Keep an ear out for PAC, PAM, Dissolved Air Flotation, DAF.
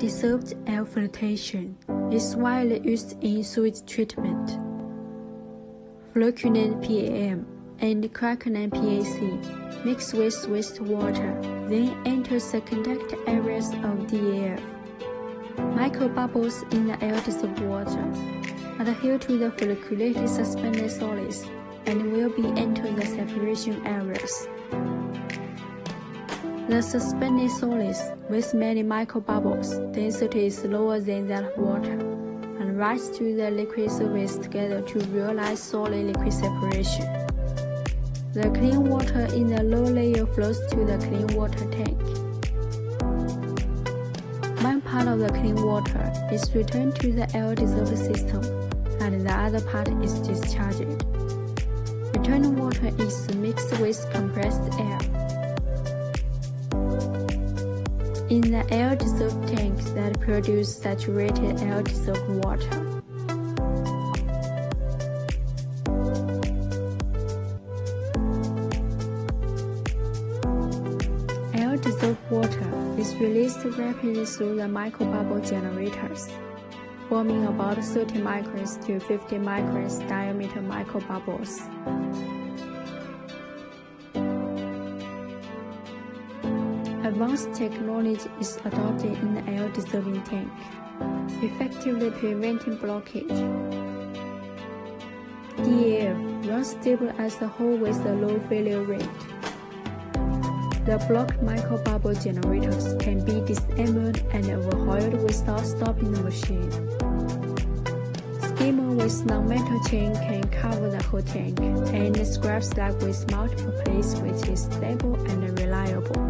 Dissolved L flotation is widely used in sewage treatment. Flocculant PAM and Quaqualine PAC mixed with wastewater then enters the contact areas of DAF. Microbubbles in the air-dissolved water adhere to the folliculated suspended solids and will be entering the separation areas. The suspended solids with many microbubbles density is lower than that of water, and rise to the liquid surface together to realize solid-liquid separation. The clean water in the low layer flows to the clean water tank. One part of the clean water is returned to the air-dissolved system, and the other part is discharged. Returned water is mixed with compressed air. In the air-dissolved tank that produces saturated air-dissolved water, air-dissolved water is released rapidly through the microbubble generators, forming about 30 microns to 50 microns diameter microbubbles. Advanced technology is adopted in the air-dissolving tank, effectively preventing blockage. DAF runs stable as a whole with a low failure rate. The blocked microbubble generators can be disabled and overhauled without stopping the machine. Skimmer with non-metal chain can cover the whole tank, and scrap slug with multiple plates, which is stable and reliable.